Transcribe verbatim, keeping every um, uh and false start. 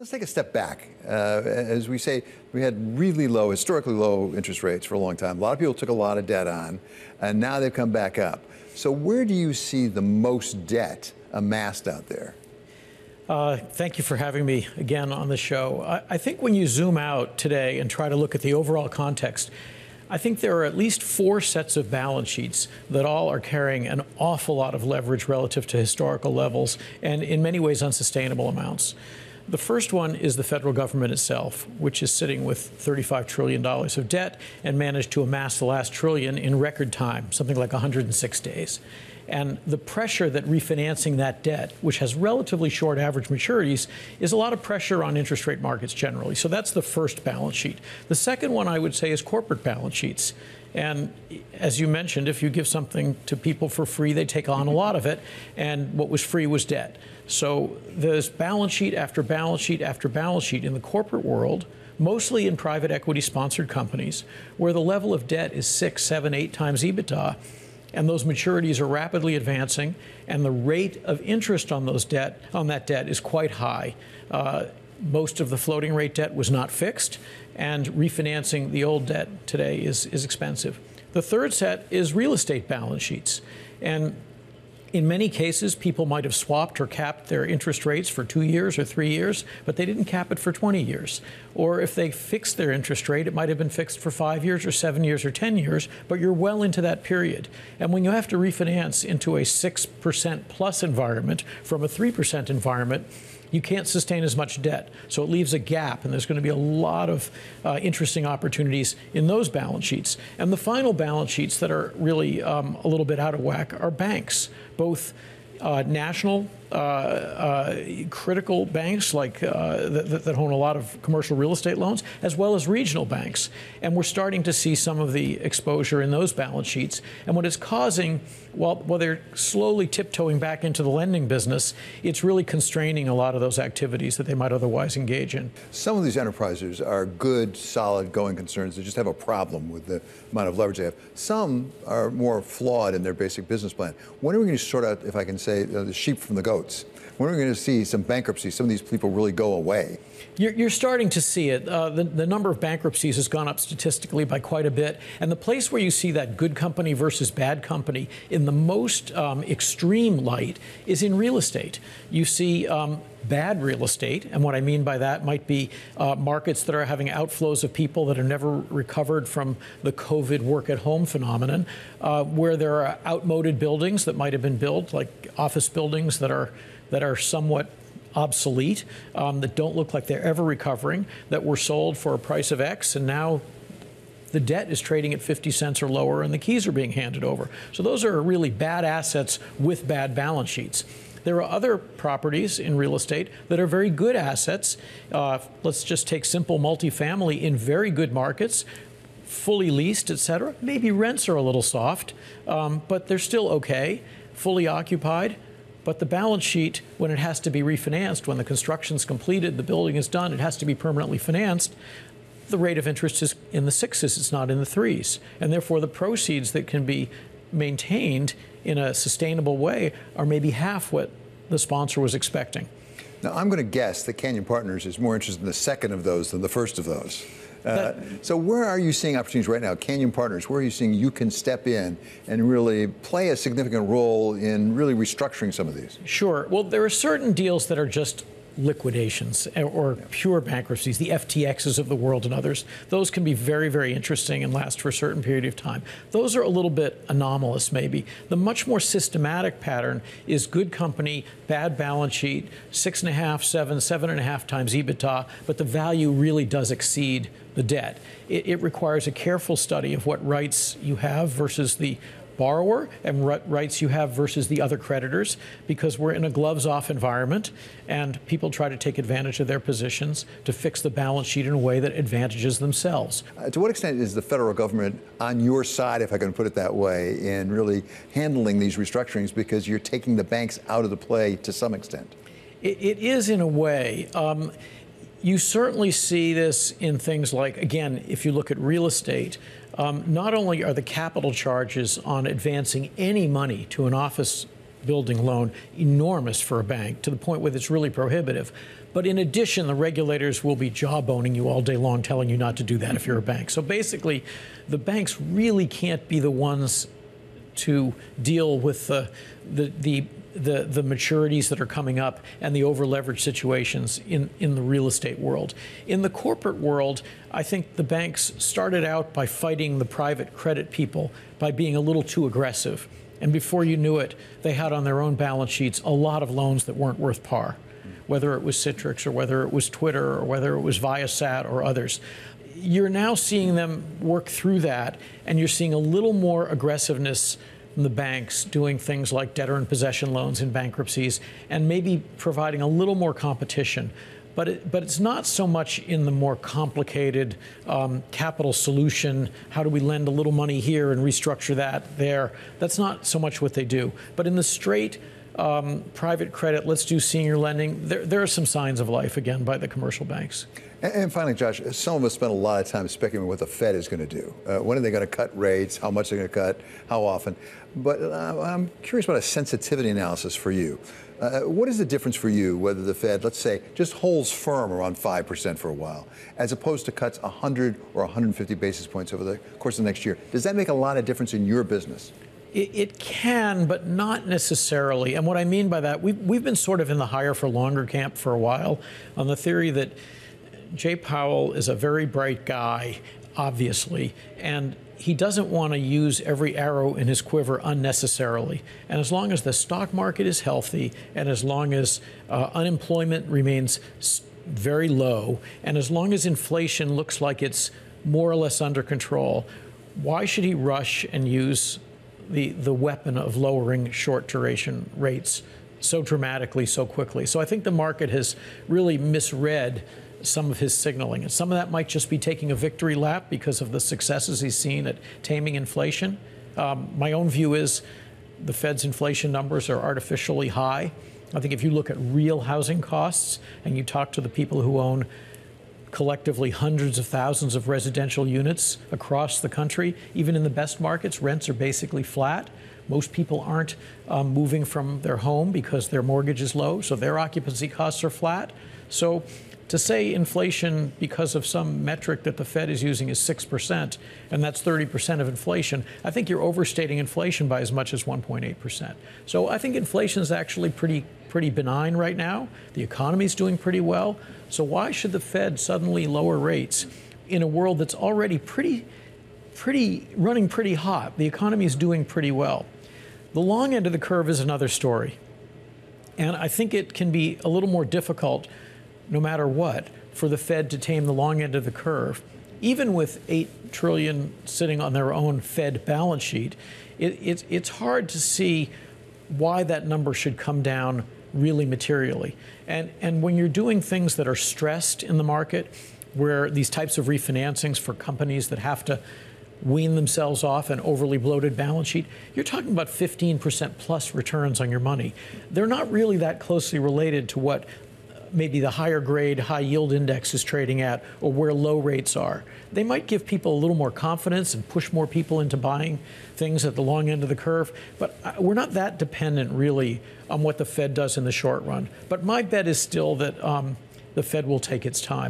Let's take a step back. Uh, as we say, we had really low, historically low interest rates for a long time. A lot of people took a lot of debt on, and now they've come back up. So where do you see the most debt amassed out there? Uh, thank you for having me again on the show. I, I think when you zoom out today and try to look at the overall context, I think there are at least four sets of balance sheets that all are carrying an awful lot of leverage relative to historical levels and in many ways unsustainable amounts. The first one is the federal government itself, which is sitting with thirty-five trillion dollars of debt and managed to amass the last trillion in record time, something like one hundred six days. And the pressure that refinancing that debt, which has relatively short average maturities, is a lot of pressure on interest rate markets generally. So that's the first balance sheet. The second one, I would say, is corporate balance sheets. And as you mentioned, if you give something to people for free, they take on a lot of it. And what was free was debt. So there's balance sheet after balance sheet after balance sheet in the corporate world, mostly in private equity sponsored companies, where the level of debt is six, seven, eight times EBITDA. And those maturities are rapidly advancing. And the rate of interest on those debt, on that debt is quite high. Uh, Most of the floating rate debt was not fixed, and refinancing the old debt today is, is expensive. The third set is real estate balance sheets. And in many cases, people might have swapped or capped their interest rates for two years or three years, but they didn't cap it for twenty years. Or if they fixed their interest rate, it might have been fixed for five years or seven years or ten years, but you're well into that period. And when you have to refinance into a six percent plus environment from a three percent environment, you can't sustain as much debt. So it leaves a gap, and there's going to be a lot of uh, interesting opportunities in those balance sheets. And the final balance sheets that are really um, a little bit out of whack are banks, both uh, national uh, uh, critical banks like uh, that, that own a lot of commercial real estate loans, as well as regional banks. And we're starting to see some of the exposure in those balance sheets. And what it's causing, while, while they're slowly tiptoeing back into the lending business, it's really constraining a lot of those activities that they might otherwise engage in. Some of these enterprises are good, solid, going concerns. They just have a problem with the amount of leverage they have. Some are more flawed in their basic business plan. When are we going to sort out, if I can say, the sheep from the goat? When are we going to see some bankruptcy? Some of these people really go away. You're, you're starting to see it. Uh, the, the number of bankruptcies has gone up statistically by quite a bit. And the place where you see that good company versus bad company in the most um, extreme light is in real estate. You see um, bad real estate. And what I mean by that might be uh, markets that are having outflows of people that have never recovered from the COVID work at home phenomenon, uh, where there are outmoded buildings that might have been built, like office buildings that are that are somewhat obsolete, um, that don't look like they're ever recovering, that were sold for a price of X, and now the debt is trading at fifty cents or lower, and the keys are being handed over. So those are really bad assets with bad balance sheets. There are other properties in real estate that are very good assets. Uh, let's just take simple multifamily in very good markets, fully leased, et cetera. Maybe rents are a little soft, um, but they're still okay, fully occupied. But the balance sheet, when it has to be refinanced, when the construction's completed, the building is done, it has to be permanently financed, the rate of interest is in the sixes, it's not in the threes. And therefore, the proceeds that can be maintained in a sustainable way are maybe half what the sponsor was expecting. Now, I'm going to guess that Canyon Partners is more interested in the second of those than the first of those. Uh, so where are you seeing opportunities right now? Canyon Partners, where are you seeing you can step in and really play a significant role in really restructuring some of these? Sure. Well, there are certain deals that are just liquidations or pure bankruptcies, the F T Xs of the world and others. Those can be very, very interesting and last for a certain period of time. Those are a little bit anomalous, maybe. The much more systematic pattern is good company, bad balance sheet, six and a half, seven, seven and a half times EBITDA, but the value really does exceed the debt. It, it requires a careful study of what rights you have versus the borrower and what rights you have versus the other creditors, because we're in a gloves-off environment and people try to take advantage of their positions to fix the balance sheet in a way that advantages themselves. Uh, to what extent is the federal government on your side, if I can put it that way, in really handling these restructurings, because you're taking the banks out of the play to some extent? It, it is in a way. Um, You certainly see this in things like, again, if you look at real estate, um, not only are the capital charges on advancing any money to an office building loan, enormous for a bank, to the point where it's really prohibitive. But in addition, the regulators will be jawboning you all day long, telling you not to do that if you're a bank. So basically, the banks really can't be the ones to deal with the, the, the, the, the maturities that are coming up and the over-leveraged situations in, in the real estate world. In the corporate world, I think the banks started out by fighting the private credit people by being a little too aggressive. And before you knew it, they had on their own balance sheets a lot of loans that weren't worth par, whether it was Citrix or whether it was Twitter or whether it was Viasat or others. You're now seeing them work through that, and you're seeing a little more aggressiveness from the banks doing things like debtor in possession loans in bankruptcies and maybe providing a little more competition. But, it, but it's not so much in the more complicated um, capital solution, how do we lend a little money here and restructure that there. That's not so much what they do. But in the straight um, private credit, let's do senior lending, there, there are some signs of life, again, by the commercial banks. And, and finally, Josh, some of us spend a lot of time speculating what the Fed is going to do. Uh, when are they going to cut rates? How much are they going to cut? How often? But uh, I'm curious about a sensitivity analysis for you. Uh, what is the difference for you whether the Fed, let's say, just holds firm around five percent for a while, as opposed to cuts one hundred or one hundred fifty basis points over the course of the next year? Does that make a lot of difference in your business? It, it can, but not necessarily. And what I mean by that, we've, we've been sort of in the higher for longer camp for a while on the theory that Jay Powell is a very bright guy, obviously, and he doesn't want to use every arrow in his quiver unnecessarily. And as long as the stock market is healthy, and as long as uh, unemployment remains very low, and as long as inflation looks like it's more or less under control, why should he rush and use the, the weapon of lowering short duration rates so dramatically, so quickly? So I think the market has really misread some of his signaling. And some of that might just be taking a victory lap because of the successes he's seen at taming inflation. Um, my own view is the Fed's inflation numbers are artificially high. I think if you look at real housing costs and you talk to the people who own collectively hundreds of thousands of residential units across the country, even in the best markets, rents are basically flat. Most people aren't um, moving from their home because their mortgage is low, so their occupancy costs are flat. So to say inflation, because of some metric that the Fed is using, is six percent, and that's thirty percent of inflation, I think you're overstating inflation by as much as one point eight percent. So I think inflation is actually pretty, pretty benign right now. The economy is doing pretty well. So why should the Fed suddenly lower rates in a world that's already pretty, pretty running pretty hot? The economy is doing pretty well. The long end of the curve is another story. And I think it can be a little more difficult, no matter what, for the Fed to tame the long end of the curve. Even with eight trillion dollars sitting on their own Fed balance sheet, it, it, it's hard to see why that number should come down really materially. And, and when you're doing things that are stressed in the market, where these types of refinancings for companies that have to wean themselves off an overly bloated balance sheet, you're talking about fifteen percent plus returns on your money. They're not really that closely related to what maybe the higher grade, high yield index is trading at, or where low rates are. They might give people a little more confidence and push more people into buying things at the long end of the curve, but we're not that dependent really on what the Fed does in the short run. But my bet is still that um, the Fed will take its time.